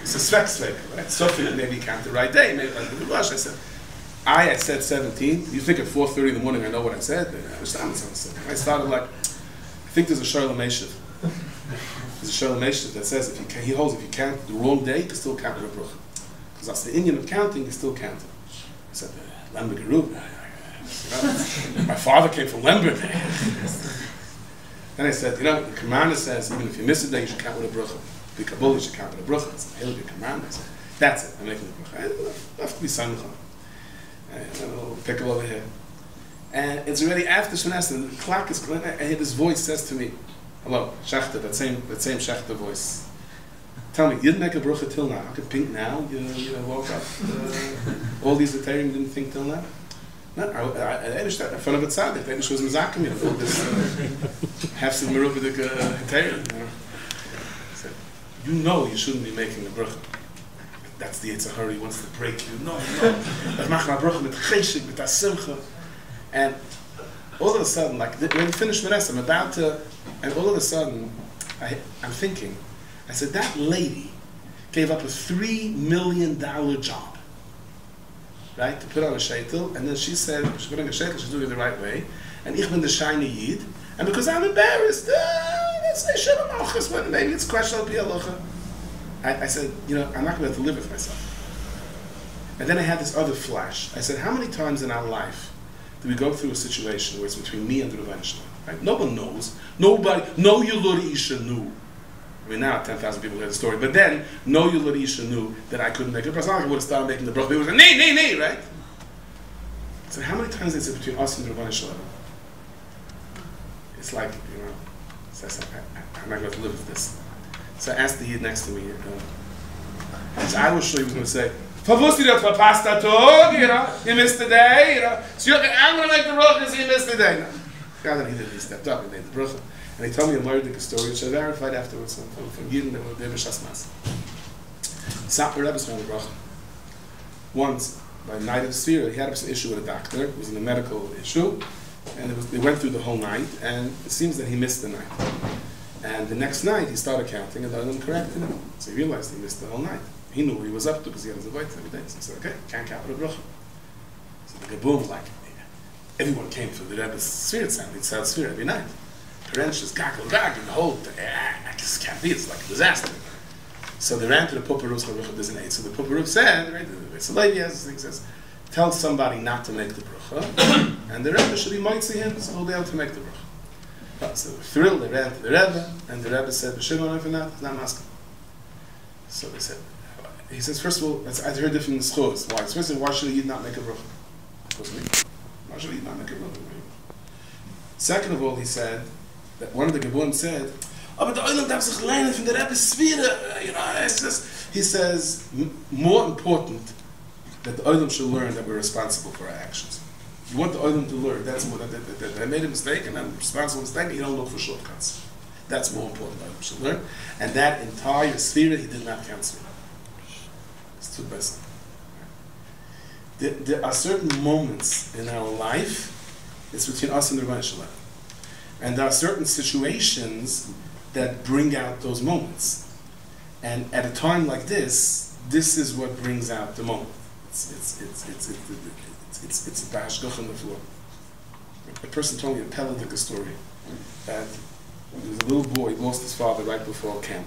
It's a Svek, right? So maybe you count the right day, maybe I'm going to rush. I said, I said 17. You think at 4:30 in the morning I know what I said? I started like, I think there's a Shirley Meshiv. There's a Shirley Meshiv that says if you can, he holds if you count the wrong day, you can still count the bracha. Because that's the Indian of counting, you still counting. I said, Lemberg, my father came from Lemberg. Then I said, the commander says even if you miss a day, you should count with a bracha. If you kabul, you should count with a bracha. It's a hell of a commander. I said, that's it. I'm making the bracha. I have to be samcha. I'll pick up over here. And it's already after Shemona and the clock is going. I hear this voice says to me, hello, Shachta, that same Shachta voice. Tell me, you didn't make a bracha till now. I could think now, you woke up. All these Ethereum didn't think till now. No, I understand. In front of a tzaddik, that was Mizakim, this Hafsid Merubidik Ethereum. I said, you know you shouldn't be making a bracha. That's the Yitz Hurry, he wants to break you. No. And all of a sudden, like when we finish Menaseh, I'm about to, and all of a sudden, I'm thinking, I said, that lady gave up a $3 million job, right, to put on a sheitel, and then she said, she's putting a sheitel, she's doing it the right way, and ich bin the shiny Yid, and because I'm embarrassed, let's say Shema Malchus, but maybe it's questionable Pialocha. I said, I'm not going to live with myself. And then I had this other flash. I said, how many times in our life do we go through a situation where it's between me and the Rebbeinu Shlomo? Right? No one knows. Nobody, no Yulur Isha knew. I mean, now 10,000 people heard the story. But then, no Yulur Isha knew that I couldn't make it. It's not like I would have started making the bracha. They would have said, nay, nay, nay, right? I said, how many times is it between us and the Rebbeinu Shlomo? It's like, so I said, I'm not going to live with this. So I asked the Yid next to me, so I was sure he was going to say, publicity for pasta tog, he missed the day, So you're like, I'm going to make the bracha because he missed the day. No. God, then he did. He stepped up and made the bracha. And he told me a Maariv story, which I verified afterwards from Yid and the Bemishnas Tzadik. Sapper Rebbe's made the bracha. Once, by night of Sfira, he had an issue with a doctor. It was a medical issue. And they went through the whole night, and it seems that he missed the night. And the next night, he started counting, and the other one corrected him. So he realized he missed the whole night. He knew what he was up to because he had his avayda every day. So he said, okay, can't count with a bracha. So the Gaboom, like, everyone came to the Rebbe's Sfira sound. He'd sell Sfira every night. Parents just gaggle gag, and the whole thing, I just can't be, it's like a disaster. So they ran to the Puparuf, so the Puparuf said, right, says, tell somebody not to make the bracha, and the Rebbe should be mighty him, so he'll be able to make the bracha. So they were thrilled, they ran to the Rebbe, and the Rebbe said, Shimon Efanat is not masculine. So they said, he says, first of all, I heard different schools. Why? First of all, why should you not make a bracha? Why should you not make a bracha? Second of all, he said, that one of the Gabonim said, but the Olam darf sich lernen from the Rebbe's Sfira. He says, more important that the Olam should learn that we're responsible for our actions. You want the Olam to learn, that's more, that I made a mistake and I'm responsible for a mistake, you don't look for shortcuts. That's more important the Olam should learn. And that entire Sfira, he did not cancel. It's too best. There are certain moments in our life, it's between us and the Rebbeinu Shlomo. And there are certain situations that bring out those moments. And at a time like this, this is what brings out the moment. It's a Hashgachah on the floor. A person told me a Peladica story that there was a little boy, he lost his father right before camp.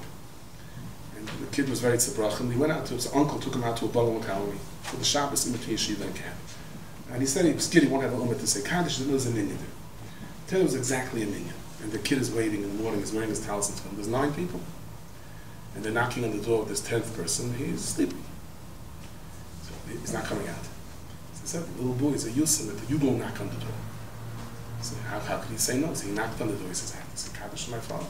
And the kid was very tzebrach, and he went out to his uncle, took him out to a Balam Kalami for the Shabbos in between Yeshiva and camp. And he said he was scared he won't have a ummah to say Kaddish, there was a minyan there. It was exactly a minyan. And the kid is waiting in the morning, he's wearing his talis and there's 9 people. And they're knocking on the door of this 10th person, he's sleeping. So he's not coming out. So he said, the little boy is a Yusuf, you go knock on the door. So how could he say no? So he knocked on the door, he says, I have to Kaddish for my father.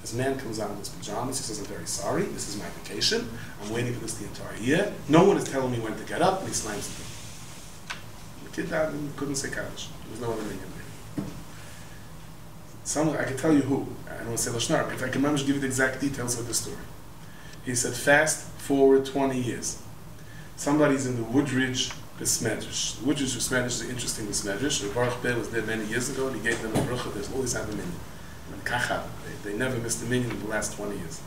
This man comes out in his pajamas, he says, I'm very sorry, this is my vacation, I'm waiting for this the entire year, no one is telling me when to get up, and he slams the door. The kid died and couldn't say Kaddish, there was no other minyan. Someone, I can tell you who, I don't want to say Lashnar, but if I can manage to give you the exact details of the story. He said, fast forward 20 years. Somebody's in the Woodridge Besmedrish. The Woodridge Besmedrish is an interesting Besmedrish. The Baruch Bey was there many years ago, and he gave them a bracha. There's always had a minyan. And Kacha, they never missed a minyan in the last 20 years.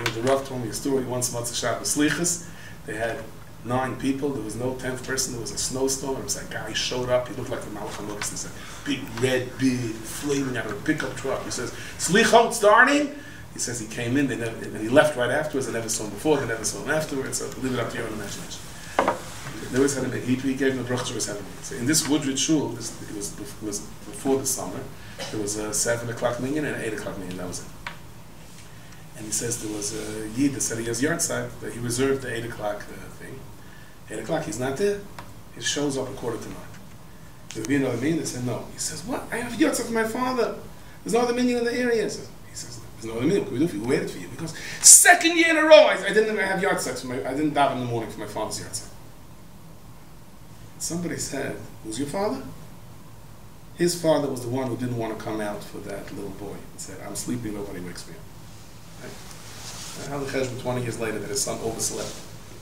Even the Rav told me a story once, Matzah Shabbos Slichas. They had 9 people, there was no 10th person, there was a snowstorm, and it was like, guy showed up, he looked like the Malachim looks, he said, big red beard, flaming out of a pickup truck. He says, Slichot starting? He says he came in, and he left right afterwards, they never saw him before, they never saw him afterwards, so leave it up to your own imagination. They always had a minyan, he gave him a bracha to his heaven. So in this Woodridge shul, it was before the summer, there was a 7 o'clock minyan and an 8 o'clock minyan, that was it. And he says there was a Yid that said he has yard side, but he reserved the 8 o'clock thing. 8 o'clock, he's not there. He shows up a 8:45. There'll be another minion. They said, no. He says, what? I have yard side for my father. There's no other minion in the area. He says, there's no other minion. What can we do for you? We waited for you. Because second year in a row, I didn't have yard side. I didn't daven in the morning for my father's yard side. Somebody said, who's your father? His father was the one who didn't want to come out for that little boy. He said, I'm sleeping, nobody wakes me up. Right? How the cheshbon 20 years later that his son overslept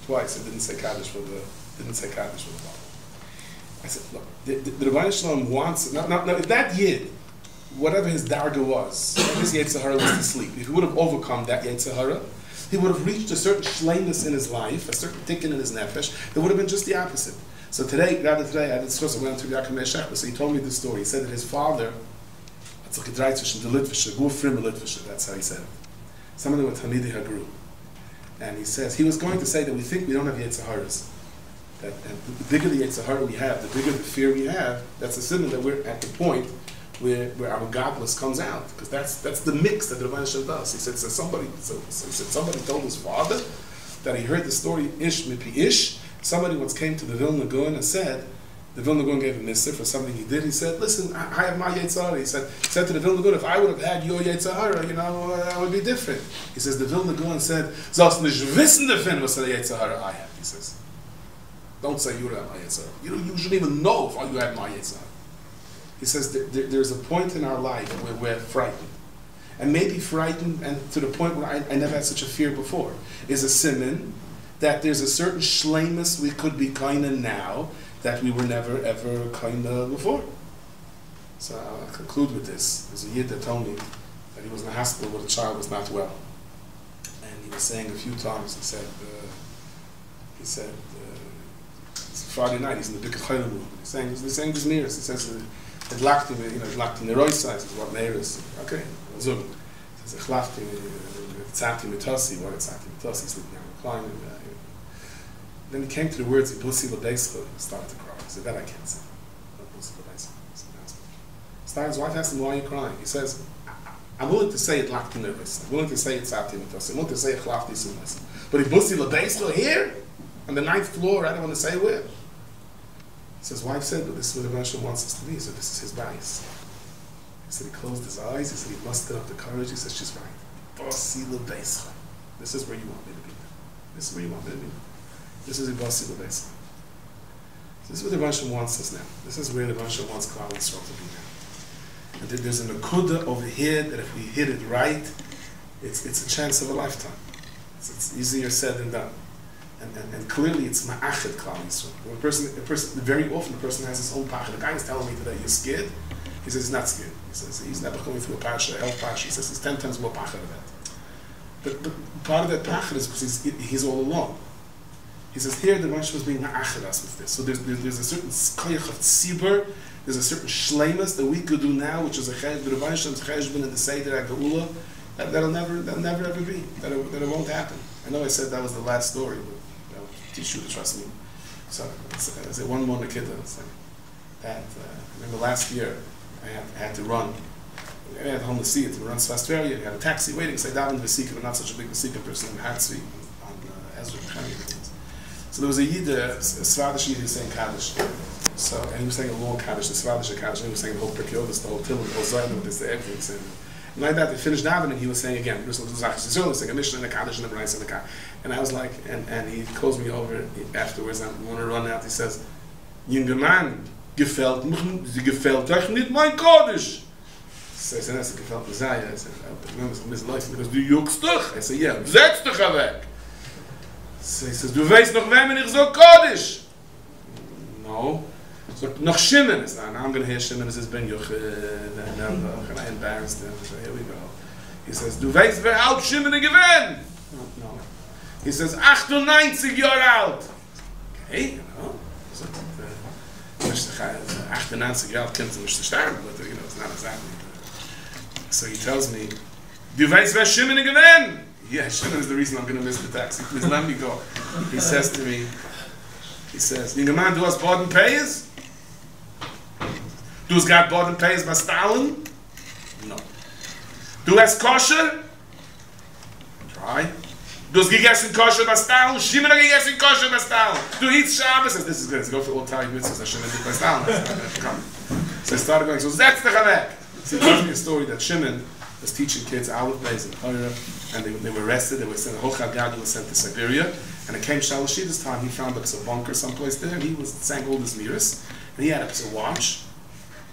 twice and didn't say kaddish for the father. I said, look, the Rebbeinu Shlomo wants now if that Yid, whatever his darga was, his Yetzirah was to sleep. If he would have overcome that Yetzirah, he would have reached a certain shleimus in his life, a certain tikkun in his nefesh. It would have been just the opposite. So today, I had discussed. I went to Yerushalayim. So he told me this story. He said that his father, that's how he said it. Some of them were Talmidei Hagru. And he says, he was going to say that we think we don't have Yetziharas. That the bigger the Yetzihara we have, the bigger the fear we have, that's a signal that we're at the point where our godless comes out. Because that's the mix that the Rebbeinu Shlomo does. He said, somebody told his father that he heard the story, Ish Mipi Ish. Somebody once came to the Vilna Gaon and said, the Vilna Gaon gave him Nisr for something he did. He said, listen, I have my Yetzirah. He said to the Vilna Gaon, if I would have had your Yetzirah, I would be different. He says, the Vilna Gaon said, Zos nish wissen the fin was the Yetzirah I have. He says, Don't say you don't have ma'ayetzar. You shouldn't even know if you have ma'ayetzar. He says there's a point in our life where we're frightened. And maybe frightened and to the point where I never had such a fear before, is a siman that there's a certain shleimus we could be kind of now that we were never ever kind of before. So I'll conclude with this. There's a Yid that told me that he was in the hospital where the child was not well. And he was saying a few times, he said, it's Friday night, he's in the Bikkur Chayla room. He's saying his mirrors. He says, it locked him, it locked in the right side. He says, what mirrors? Okay. Zug. He says, Tzati mitasi, sleeping down the climb. Then he came to the words, Busi Labeischa, started to cry. He said, that I can't say. Busi Labeischa. His wife asked him, why are you crying? He says, I'm willing to say it locked in the wrist. I'm willing to say it's Tzati mitasi. I'm willing to say it Chlafti Sumas. But if Busi Labeischa here, on the 9th floor, I don't want to say where. He says, wife said, but this is what Rebbeinu Shlomo wants us to be, so this is his bias. He said he closed his eyes, he said he mustered up the courage, he says, she's right. This is where you want me to be. This is where you want me to be. This is the Basi Labeischa. This is where the Rebbeinu Shlomo wants us now. This is where the Rebbeinu Shlomo wants Klal Yisroel to be now. And there's a nakuda over here that if we hit it right, it's a chance of a lifetime. It's easier said than done. And clearly it's ma'achid Klal Yisroel. Very often the person has his own pachad. The guy is telling me today, you're scared? He says he's not scared. He says he's never coming through a parasha, health parasha. He says he's 10 times more pachad than that. But part of that pachad is because he's all alone. He says here the Rosh was being ma'achid us with this. So there's a certain koyach of tzibur, there's a certain shleimus that we could do now, which is a chayesh, the Rosh and chayeshbin and the seder ha'geula, that'll never ever be. That it won't happen. I know I said that was the last story, but teach you to trust me. So I said one more kiddo. It's like that. I remember last year I had to run. I had home to see it. We run to Australia. We had a taxi waiting. So I davened the Vesika, but not such a big Vesika person in Hatzvi on Ezra Mechani. So there was a Yid, a Svadish Yid, who was saying Kaddish. So and he was saying a long Kaddish, the Svadish Kaddish. He was saying the whole Perkyovis, the whole Tillim, the whole Zayin, this, everything. And like that, they finished davening. He was saying again, "There's like a mission and a Kaddish and a Brayis and a Kaddish." And I was like, and he calls me over afterwards. I want to run out. He says, "Junger man, gefällt euch nicht mein Kaddish." So I said, "That's a gefällt Messiah." I said, "I remember Miss Leifman because du juckst dich." I said, "Yeah, setz dich weg." So he says, "Du weißt noch wem ich so Kaddish?" No. So, noch Shimon is now. Now I'm going to hear Shimon as his Ben Yoch, and I embarrassed him. So here we go. He says, "Du weißt, wer alt Shimon gewesen?" No. He says, 98 Jahre alt. Okay, you know. So, 98 Jahre alt kind of Mr. Starm, but you know, it's not exactly. So he tells me, "Du weißt, wer Shimon gewesen?" Yeah, Shimon is the reason I'm going to miss the taxi. Please let me go. He says to me, he says, "Junger Mann, du hast Boden payers? Du hast gerade Boden payers bei Stalin?" No. "Du hast kosher?" Try. "Du hast gegessen kosher bei Stalin?" "Shimon hat gegessen kosher bei Stalin." "Du eats Shabbos?" Says, "This is good. Let's go for all time mitzvahs. I shouldn't eat by Stalin." Come. So I started going, so setz dich weg. So he tells me a story that Shimon was teaching kids Aleph Beis and Torah, and they were arrested. They were sent, Hochagad was sent to Siberia. And it came Shalashi this time. He found up a bunker someplace there. He was sang all his miras, and he had up a watch.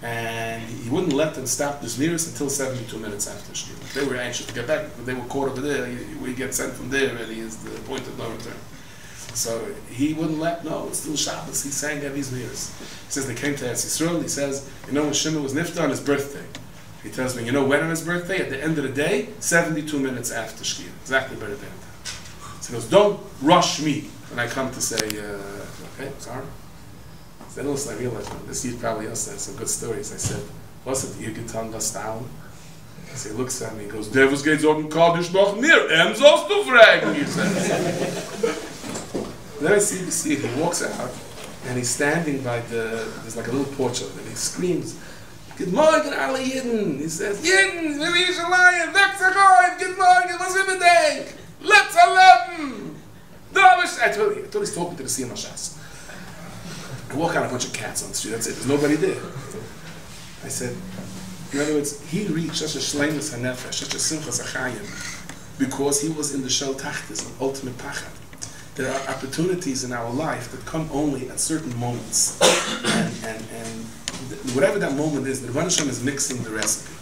And he wouldn't let them stop the Zmiris until 72 minutes after Shmira. They were anxious to get back, but they were caught over there. We get sent from there, really, is the point of no return. So he wouldn't let, no, it's still Shabbos. He sang at these Zmiris. He says, they came to Eretz Yisrael. He says, you know, when Shimon was niftar on his birthday, he tells me, you know when on his birthday? At the end of the day, 72 minutes after Shmira. Exactly better than that. So he goes, don't rush me when I come to say, okay, sorry. Then also I realized, well, this Yid probably also has some good stories. I said, "What's it, Ihr getan was down?" So he looks at me and goes, "Devils geht so ein Kaddish noch mir, sollst du fragen," he says. Then I see he walks out, and he's standing by there's like a little porch over there, and he screams, "Good morning, alle Yidden!" He says, "Yidden, will Yerushalayim, let's arrive, good morning, was wir bedenken, let's erleben!" I told he's talking to the Siyam HaShas. I walk out a bunch of cats on the street, that's it, there's nobody there. I said, in other words, he reached such a shleimus hanefesh, such a simchas achayim, because he was in the shel tachtis, an ultimate pachad. There are opportunities in our life that come only at certain moments. and whatever that moment is, the Rebbeinu Shlomo is mixing the recipe.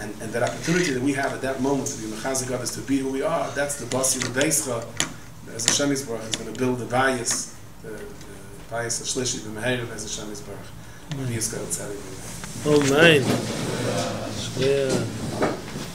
And that opportunity that we have at that moment to be Mashgiach is to be who we are. That's the Basi Rebeischa. As Hashem Yisbarach is going to build the bias, the bias of Shlishi B'Meheirav as Hashem Yisbarach. Oh, nine. Yeah.